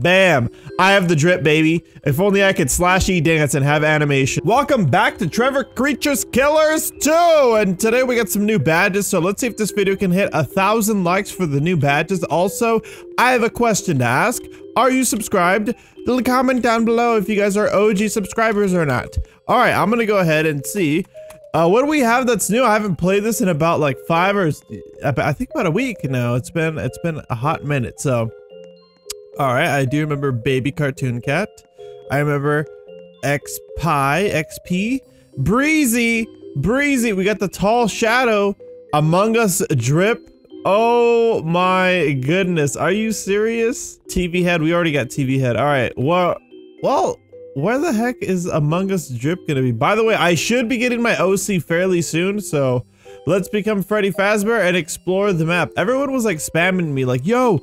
Bam! I have the drip, baby. If only I could slash E dance and have animation. Welcome back to Trevor Creatures Killers 2! And today we got some new badges, so let's see if this video can hit 1,000 likes for the new badges. Also, I have a question to ask. Are you subscribed? Leave a comment down below if you guys are OG subscribers or not. Alright, I'm gonna go ahead and see. What do we have that's new? I haven't played this in about like I think about a week now. It's been a hot minute, so... Alright, I do remember Baby Cartoon Cat. I remember XP, Breezy, we got the Tall Shadow, Among Us Drip. Oh my goodness, are you serious? TV Head, we already got TV Head. Alright, well, where the heck is Among Us Drip gonna be? By the way, I should be getting my OC fairly soon, so... Let's become Freddy Fazbear and explore the map. Everyone was like spamming me like, yo,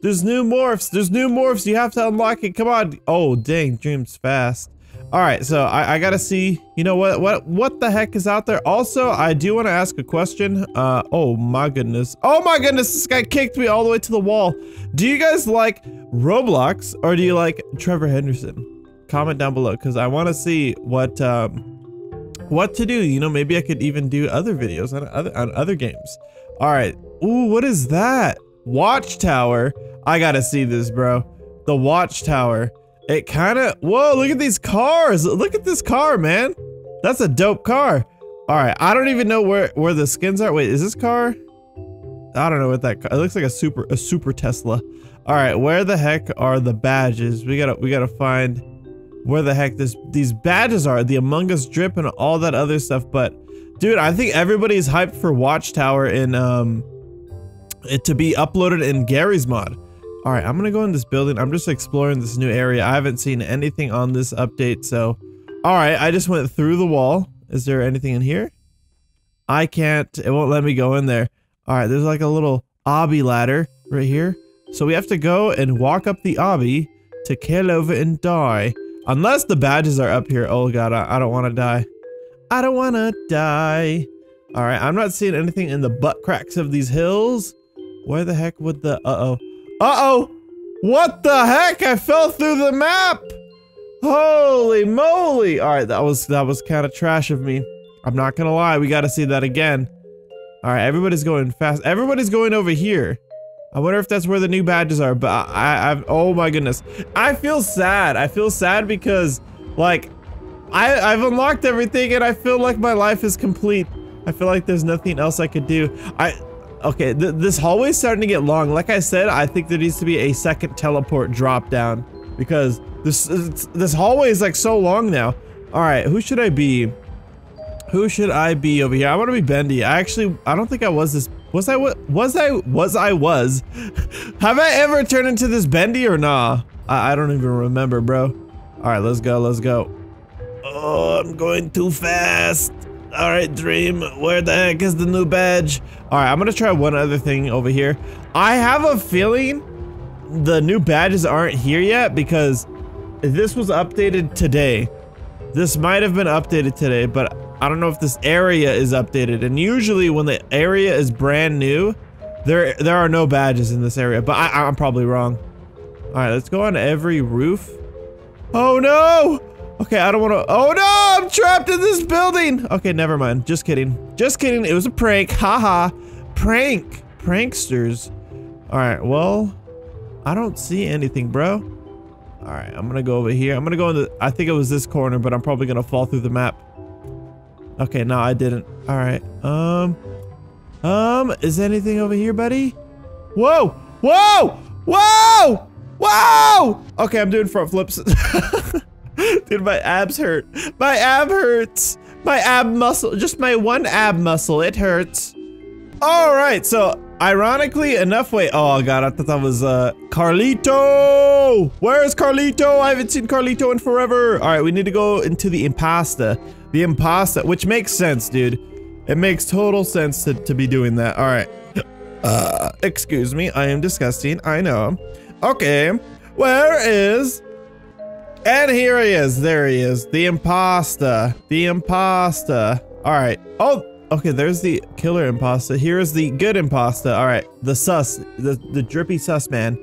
there's new morphs, you have to unlock it, come on. Oh, dang, dreams fast. All right, so I gotta see, you know, what the heck is out there. Also, I do want to ask a question. Oh my goodness, this guy kicked me all the way to the wall. Do you guys like Roblox or do you like Trevor Henderson? Comment down below, because I want to see what to do. You know, maybe I could even do other videos on other games. All right. Ooh, what is that? Watchtower. I gotta see this, bro. The Watchtower. It kind of... Whoa, look at these cars. Look at this car, man. That's a dope car. All right. I don't even know where the skins are. Wait, is this car? I don't know what that car... It looks like a super Tesla. All right. Where the heck are the badges? We gotta find... where the heck these badges are, the Among Us Drip and all that other stuff. But dude, I think everybody's hyped for Watchtower and it to be uploaded in Gary's Mod. All right, I'm gonna go in this building. I'm just exploring this new area. I haven't seen anything on this update, so all right, I just went through the wall. Is there anything in here? I can't, it won't let me go in there. All right, there's like a little obby ladder right here, so we have to go and walk up the obby to kill over and die. Unless the badges are up here. Oh god, I don't want to die. I don't want to die. All right, I'm not seeing anything in the butt cracks of these hills. Where the heck would the... Uh-oh! What the heck? I fell through the map! Holy moly! All right, that was kind of trash of me. I'm not gonna lie, we gotta see that again. All right, everybody's going fast. Everybody's going over here. I wonder if that's where the new badges are, but I've, oh my goodness. I feel sad. I feel sad because, like, I've unlocked everything and I feel like my life is complete. I feel like there's nothing else I could do. Okay, this hallway's starting to get long. Like I said, I think there needs to be a second teleport drop down because this hallway is like so long now. All right, who should I be? Who should I be over here? I want to be Bendy. I don't think I was this... Was I? Have I ever turned into this Bendy or nah? I don't even remember, bro. All right, let's go. Oh, I'm going too fast. All right, Dream, where the heck is the new badge? All right, I'm gonna try one other thing over here. I have a feeling the new badges aren't here yet because this was updated today. This might have been updated today, but I don't know if this area is updated, and usually when the area is brand new, there are no badges in this area, but I'm probably wrong. All right, let's go on every roof. Oh no! Okay, I don't want to... Oh no! I'm trapped in this building! Okay, never mind. Just kidding. It was a prank. Haha. Prank. Pranksters. All right, well, I don't see anything, bro. All right, I'm going to go over here. I'm going to go in the... I think it was this corner, but I'm probably going to fall through the map. Okay, no, I didn't. All right. Is anything over here, buddy? Whoa! Okay, I'm doing front flips. Dude, my abs hurt. My ab hurts. My ab muscle, just my one ab muscle, it hurts. All right, so ironically enough, wait. Oh god, I thought that was Carlito. Where is Carlito? I haven't seen Carlito in forever. All right, we need to go into the impasta. The impasta, which makes sense, dude. It makes total sense to be doing that. All right. Excuse me. I am disgusting. I know. Okay. Where is... And here he is. There he is. The impasta. The impasta. All right. Oh, okay. There's the killer impasta. Here is the good impasta. All right. The sus. The drippy sus man.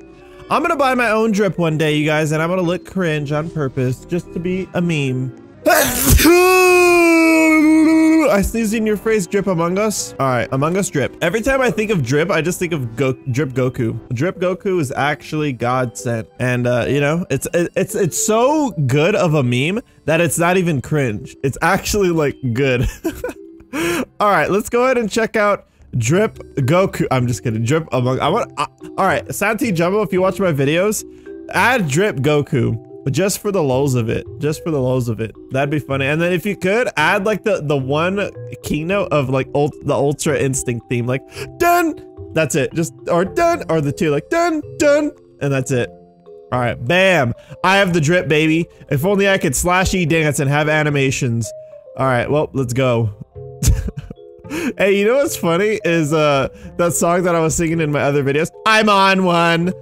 I'm gonna buy my own drip one day, you guys, and I'm gonna look cringe on purpose just to be a meme. I sneezed in your face, Drip Among Us. All right, Among Us Drip. Every time I think of Drip, I just think of Drip Goku. Drip Goku is actually God sent. And, you know, it's so good of a meme that it's not even cringe. It's actually, like, good. All right, let's go ahead and check out Drip Goku. I'm just kidding. Drip Among Us. All right, Santi Jumbo, if you watch my videos, add Drip Goku. Just for the lulz of it. Just for the lulz of it. That'd be funny. And then if you could add like the one keynote of like the Ultra Instinct theme, like dun. That's it. Just or dun or the two like dun dun, and that's it. All right, bam. I have the drip, baby. If only I could slash E dance and have animations. All right, well, let's go. Hey, you know what's funny is that song that I was singing in my other videos. I'm on one.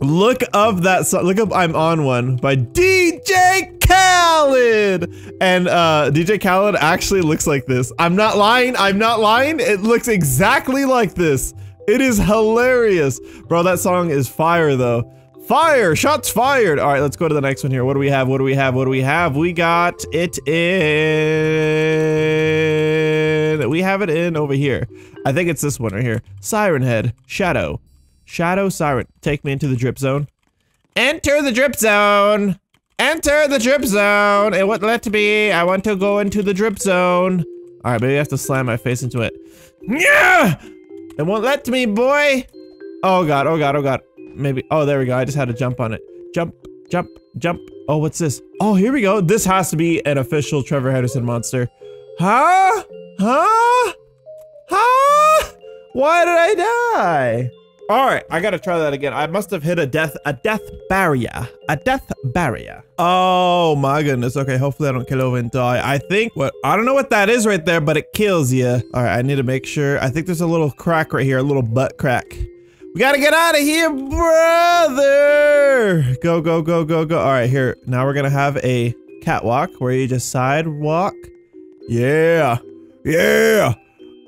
Look up that song. Look up I'm on one by DJ Khaled. And DJ Khaled actually looks like this. I'm not lying. I'm not lying. It looks exactly like this. It is hilarious. Bro, that song is fire though. Fire. Shots fired. All right, let's go to the next one here. What do we have? What do we have? What do we have? We got it in. We have it in over here. I think it's this one right here. Siren Head. Shadow. Shadow Siren, take me into the drip zone. Enter the drip zone. Enter the drip zone. It would let me. I want to go into the drip zone. All right, maybe I have to slam my face into it. Yeah! It won't let me, boy. Oh god, oh god, oh god. Maybe. Oh, there we go. I just had to jump on it. Jump, jump, jump. Oh, what's this? Oh, here we go. This has to be an official Trevor Henderson monster. Huh? Huh? Huh? Why did I die? All right, I gotta try that again. I must have hit a death barrier. Oh my goodness. Okay, hopefully I don't kill over and die. I think what I don't know what that is right there, but it kills you. All right, I need to make sure. I think there's a little crack right here, a little butt crack. We gotta get out of here, brother. Go, go, go, go, go. All right, here. Now we're gonna have a catwalk where you just sidewalk. Yeah, yeah,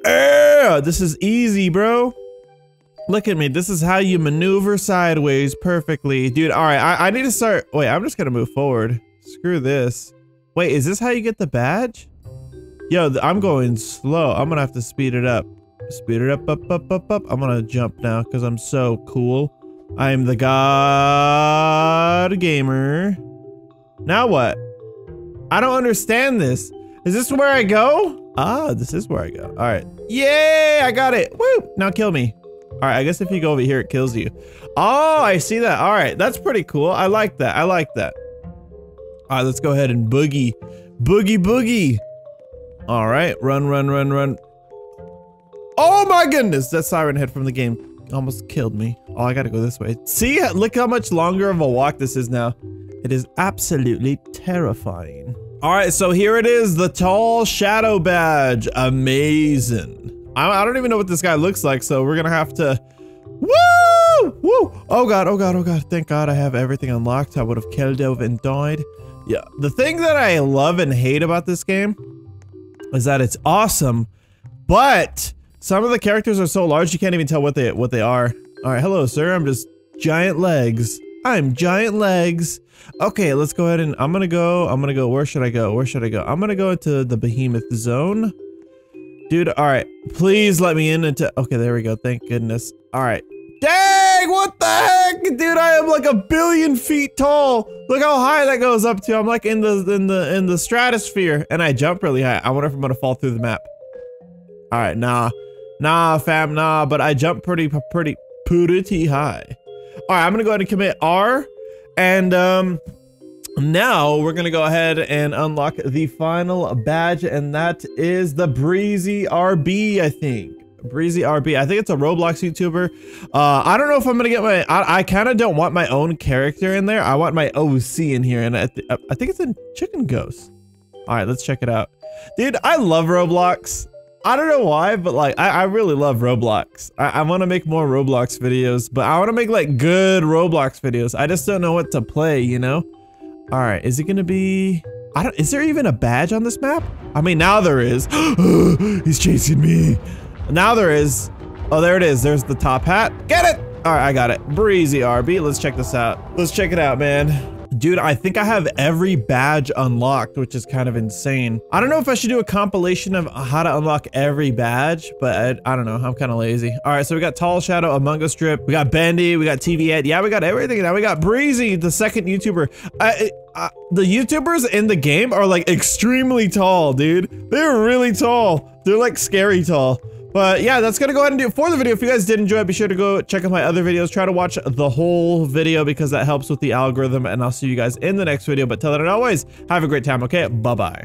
yeah. This is easy, bro. Look at me. This is how you maneuver sideways perfectly. Dude, all right. I need to start. Wait, I'm just going to move forward. Screw this. Wait, is this how you get the badge? Yo, I'm going slow. I'm going to have to speed it up. Speed it up, up, up, up, up. I'm going to jump now because I'm so cool. I am the God Gamer. Now what? I don't understand this. Is this where I go? Ah, this is where I go. All right. Yay, I got it. Woo. Now kill me. All right, I guess if you go over here, it kills you. Oh, I see that. All right, that's pretty cool. I like that. I like that. All right, let's go ahead and boogie. Boogie, boogie. All right, run, run, run, run. Oh, my goodness. That Siren Head from the game almost killed me. Oh, I got to go this way. See, look how much longer of a walk this is now. It is absolutely terrifying. All right, so here it is, the Tall Shadow Badge. Amazing. I don't even know what this guy looks like, so we're gonna have to. Woo! Woo! Oh god! Oh god! Oh god! Thank God I have everything unlocked. I would have killed over and died. Yeah. The thing that I love and hate about this game is that it's awesome, but some of the characters are so large you can't even tell what they are. All right, hello, sir. I'm just giant legs. I'm giant legs. Okay, let's go ahead and I'm gonna go. Where should I go? Where should I go? I'm gonna go into the behemoth zone. Dude, all right, please let me in into. Okay, there we go. Thank goodness. All right. Dang, what the heck, dude? I am like 1,000,000,000 feet tall. Look how high that goes up to. I'm like in the stratosphere, and I jump really high. I wonder if I'm gonna fall through the map. All right, nah, nah, fam, nah. But I jump pretty high. All right, I'm gonna go ahead and commit R, and now we're gonna go ahead and unlock the final badge, and that is the Breezy RB. I think Breezy RB. I think it's a Roblox YouTuber. I don't know if I'm gonna get my. I kind of don't want my own character in there. I want my OC in here, and I think it's in Chicken Ghost. All right, let's check it out, dude. I love Roblox. I don't know why, but like I really love Roblox. I want to make more Roblox videos, but I want to make like good Roblox videos. I just don't know what to play, you know. All right, is it gonna be? I don't. Is there even a badge on this map? I mean, now there is. He's chasing me. Now there is. Oh, there it is. There's the top hat. Get it! All right, I got it. Breezy RB. Let's check this out. Let's check it out, man. Dude, I think I have every badge unlocked, which is kind of insane. I don't know if I should do a compilation of how to unlock every badge, but I don't know. I'm kind of lazy. All right, so we got Tall Shadow, Among Us Drip. We got Bendy. We got TV Ed. Yeah, we got everything. Now we got Breezy, the second YouTuber. The YouTubers in the game are like extremely tall, dude. They're really tall. They're like scary tall. But yeah, that's gonna go ahead and do it for the video. If you guys did enjoy it, be sure to go check out my other videos. Try to watch the whole video because that helps with the algorithm. And I'll see you guys in the next video. But till then, always have a great time, okay? Bye-bye.